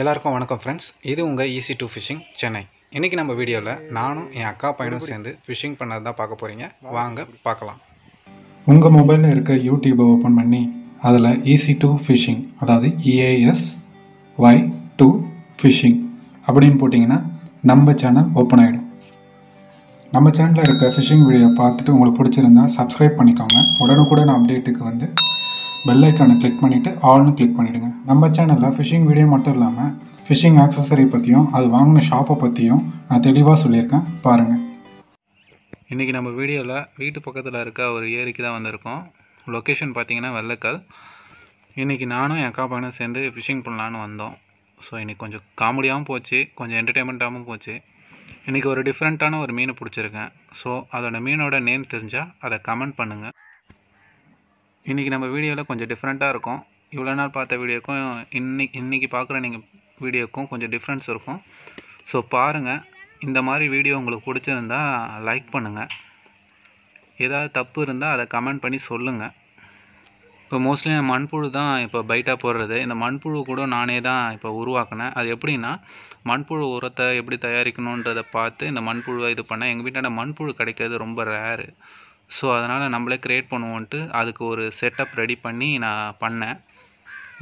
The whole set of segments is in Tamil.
எல்லாருக்கும் வணக்கம் ஃப்ரெண்ட்ஸ், இது உங்கள் ஈஸி2 ஃபிஷிங் சென்னை. இன்றைக்கி நம்ம வீடியோவில் நானும் என் அக்கா பையனும் சேர்ந்து ஃபிஷிங் பண்ணது தான் பார்க்க போகிறீங்க. வாங்க பார்க்கலாம். உங்கள் மொபைலில் இருக்க யூடியூப்பை ஓப்பன் பண்ணி அதில் ஈஸி2 ஃபிஷிங், அதாவது EASY2 ஃபிஷிங் அப்படின்னு போட்டிங்கன்னா நம்ம சேனல் ஓப்பன் ஆகிடும். நம்ம சேனலில் இருக்க ஃபிஷிங் வீடியோ பார்த்துட்டு உங்களுக்கு பிடிச்சிருந்தா சப்ஸ்கிரைப் பண்ணிக்கோங்க. உடனுக்குடன் அப்டேட்டுக்கு வந்து பெல் ஐக்கானை கிளிக் பண்ணிவிட்டு ஆல்னு கிளிக் பண்ணிவிடுங்க. நம்ம சேனலில் ஃபிஷிங் வீடியோ மட்டும் இல்லாமல் ஃபிஷிங் ஆக்சஸரி பற்றியும் அது வாங்கின ஷாப்பை பற்றியும் நான் தெளிவாக சொல்லியிருக்கேன், பாருங்கள். இன்றைக்கி நம்ம வீடியோவில் வீட்டு பக்கத்தில் இருக்க ஒரு ஏரிக்கு தான் வந்திருக்கோம். லொக்கேஷன் பார்த்திங்கன்னா வெள்ளக்கல். இன்றைக்கி நானும் என் அக்கா பையனும் சேர்ந்து ஃபிஷிங் பண்ணலான்னு வந்தோம். ஸோ இன்றைக்கி கொஞ்சம் காமெடியாகவும் போச்சு, கொஞ்சம் என்டர்டெயின்மெண்ட்டாகவும் போச்சு. இன்றைக்கி ஒரு டிஃப்ரெண்ட்டான ஒரு மீனை பிடிச்சிருக்கேன். ஸோ அதோட மீனோட நேம் தெரிஞ்சால் அதை கமெண்ட் பண்ணுங்கள். இன்றைக்கி நம்ம வீடியோவில் கொஞ்சம் டிஃப்ரெண்ட்டாக இருக்கும். இவ்வளோ நாள் பார்த்த வீடியோக்கும் இன்றைக்கி பார்க்குற நீங்கள் வீடியோக்கும் கொஞ்சம் டிஃப்ரென்ஸ் இருக்கும். ஸோ பாருங்கள். இந்த மாதிரி வீடியோ உங்களுக்கு பிடிச்சிருந்தா லைக் பண்ணுங்கள். ஏதாவது தப்பு இருந்தால் அதை கமெண்ட் பண்ணி சொல்லுங்கள். இப்போ மோஸ்ட்லி மண்புழு தான் இப்போ பைட்டாக போடுறது. இந்த மண்புழு கூட நானே தான் இப்போ உருவாக்கினேன். அது எப்படின்னா, மண்புழு உரத்தை எப்படி தயாரிக்கணுன்றதை பார்த்து இந்த மண்புழுவை இது பண்ணேன். எங்கள் வீட்டாண்ட மண்புழு கிடைக்கிறது ரொம்ப ரேரு. ஸோ அதனால் நம்மளே க்ரியேட் பண்ணுவோன்ட்டு அதுக்கு ஒரு செட்டப் ரெடி பண்ணி நான் பண்ணேன்.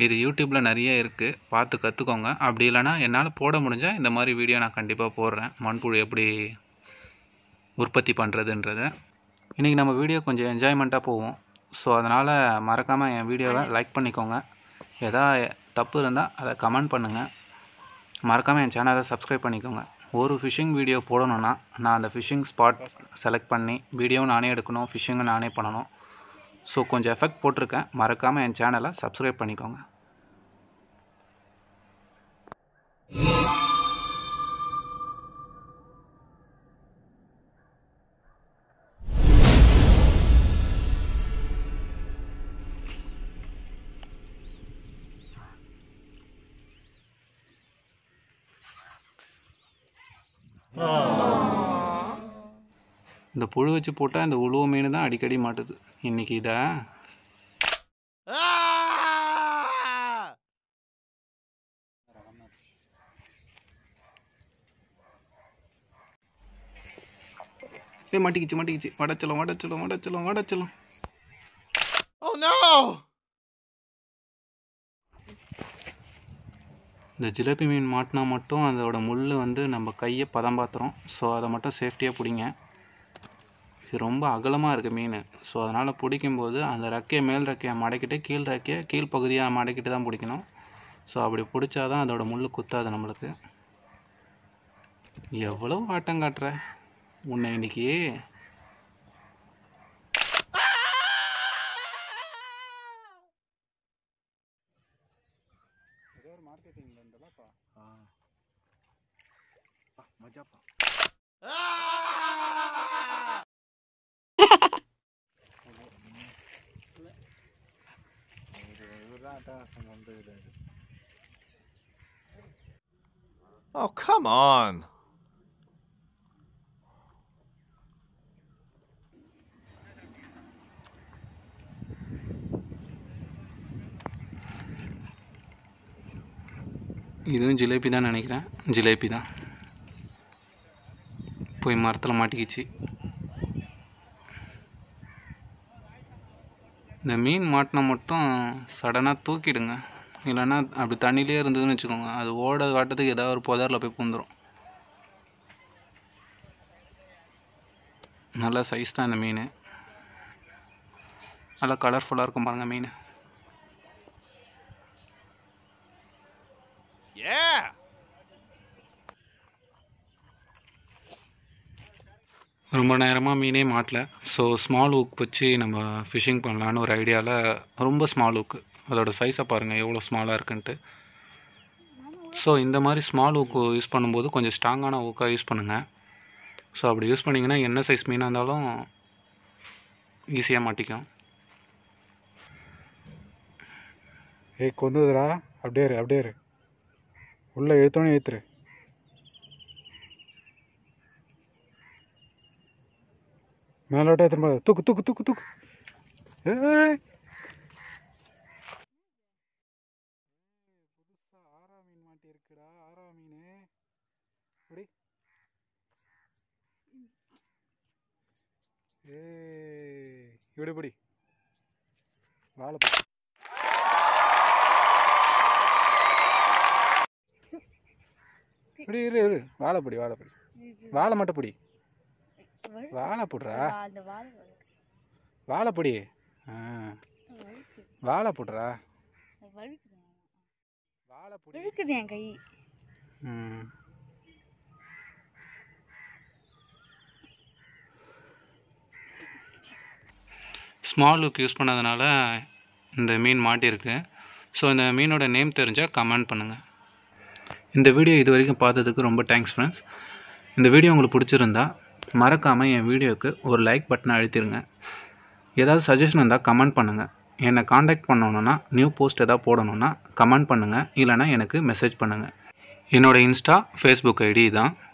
இது யூடியூப்பில் நிறைய இருக்குது, பார்த்து கற்றுக்கோங்க. அப்படி இல்லைனா என்னால் போட முடிஞ்சால் இந்த மாதிரி வீடியோ நான் கண்டிப்பாக போடுறேன், மண்புழு எப்படி உற்பத்தி பண்ணுறதுன்றதை. இன்றைக்கி நம்ம வீடியோ கொஞ்சம் என்ஜாய்மெண்ட்டாக போவோம். ஸோ அதனால் மறக்காமல் என் வீடியோவை லைக் பண்ணிக்கோங்க. எதாவது தப்பு இருந்தால் அதை கமெண்ட் பண்ணுங்கள். மறக்காமல் என் சேனலை சப்ஸ்கிரைப் பண்ணிக்கோங்க. ஒரு ஃபிஷிங் வீடியோ போடணுன்னா நான் அந்த ஃபிஷிங் ஸ்பாட் செலக்ட் பண்ணி வீடியோவும் நானே எடுக்கணும், ஃபிஷிங்கும் நானே பண்ணணும். ஸோ கொஞ்சம் எஃபெக்ட் போட்டிருக்கேன். மறக்காமல் என் சேனலை சப்ஸ்கிரைப் பண்ணிக்கோங்க. இந்த புழு வச்சு போட்டால் இந்த உழுவ மீன் தான் அடிக்கடி மாட்டுது. இன்னைக்கு இதா மாட்டிக்கிச்சு மாட்டிக்கிச்சு. வடச்சலம் வடச்சலம் வடச்சலம் வடச்சலம். இந்த ஜிலேபி மீன் மாட்டினா மட்டும் அதோட முள் வந்து நம்ம கையை பதம் பாத்துறோம். ஸோ அதை மட்டும் சேஃப்டியாக பிடிங்க. இது ரொம்ப அகலமாக இருக்குது மீன். ஸோ அதனால் பிடிக்கும்போது அந்த ரெக்கையை மேல் ரெக்கையை மடக்கிட்டு கீழ் ரெக்கையை கீழ்ப்பகுதியாக மடக்கிட்டு தான் பிடிக்கணும். ஸோ அப்படி பிடிச்சா தான் அதோட முள் குத்தாது நம்மளுக்கு. எவ்வளோ ஆட்டம் காட்டுற உன்னை இன்னைக்கு. Oh, come on. இதுவும் ஜிலேபி தான் நினைக்கிறேன். ஜிலேபி தான் போய் மரத்தில் மாட்டிக்கிச்சு. இந்த மீன் மாட்டினா மட்டும் சடனாக தூக்கிடுங்க. இல்லைன்னா அப்படி தண்ணியிலே இருந்ததுன்னு வச்சுக்கோங்க, அது ஓட காட்டத்துக்கு ஏதாவது ஒரு புதரில் போய் பூந்துடும். நல்லா சைஸ் தான் இந்த மீன். நல்லா கலர்ஃபுல்லாக இருக்கும் பாருங்கள் மீன். ரொம்ப நேரமாக மீனே மாட்டல. ஸோ ஸ்மால் ஹூக் வச்சு நம்ம ஃபிஷிங் பண்ணலான்னு ஒரு ஐடியாவில் ரொம்ப ஸ்மால் ஹூக்கு. அதோடய சைஸை பாருங்கள் எவ்வளோ ஸ்மாலாக இருக்குன்ட்டு. ஸோ இந்த மாதிரி ஸ்மால் ஹூக்கு யூஸ் பண்ணும்போது கொஞ்சம் ஸ்ட்ராங்கான ஹூக்காக யூஸ் பண்ணுங்கள். ஸோ அப்படி யூஸ் பண்ணிங்கன்னா என்ன சைஸ் மீனாக இருந்தாலும் ஈஸியாக மாட்டிக்கும். ஏய் கொந்துதுரா, அப்படியே அப்படியே உள்ளே எழுத்தோன்னு ஏற்றுரு. மேலோட்டே திரும்ப தூக்கு தூக்கு தூக்கு தூக்கு. புதுசாக ஆறாம் மீன் மாட்டி போயிட்டு இருக்குடா ஆரா மீன். அப்படி இப்படி இப்படி வாழை இப்படி இரு இரு வாழைப்படி வாழைப்படி வாழை மட்டும் பிடி வாழைப்புடுறா வாழைப்படி வாழைப்புடுறா வாழைப்படி இருக்குது என் கை. ஸ்மால் லுக் யூஸ் பண்ணதுனால இந்த மீன் மாட்டியிருக்கு. ஸோ இந்த மீனோட நேம் தெரிஞ்சால் கமெண்ட் பண்ணுங்கள். இந்த வீடியோ இது வரைக்கும் பார்த்ததுக்கு ரொம்ப தேங்க்ஸ் ஃப்ரெண்ட்ஸ். இந்த வீடியோ உங்களுக்கு பிடிச்சிருந்தா மறக்காமல் என் வீடியோவுக்கு ஒரு லைக் பட்டனை அழுத்திடுங்க. ஏதாவது சஜஷன் இருந்தால் கமெண்ட் பண்ணுங்கள். என்னை காண்டாக்ட் பண்ணணுன்னா நியூ போஸ்ட் எதாவது போடணுன்னா கமெண்ட் பண்ணுங்கள், இல்லைனா எனக்கு மெசேஜ் பண்ணுங்கள். என்னோடய இன்ஸ்டா ஃபேஸ்புக் ஐடி தான்.